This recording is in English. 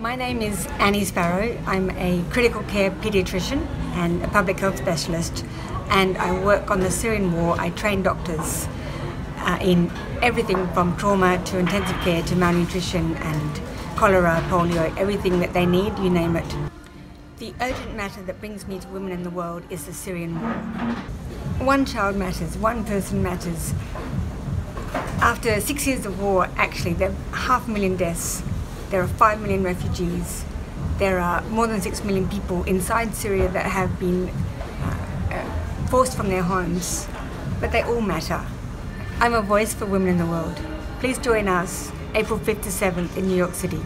My name is Annie Sparrow. I'm a critical care paediatrician and a public health specialist, and I work on the Syrian war. I train doctors in everything from trauma to intensive care to malnutrition and cholera, polio, everything that they need, you name it. The urgent matter that brings me to Women in the World is the Syrian war. One child matters, one person matters. After 6 years of war, actually, there are 500,000 deaths, there are 5 million refugees, there are more than 6 million people inside Syria that have been forced from their homes, but they all matter. I'm a voice for Women in the World. Please join us April 5th to 7th in New York City.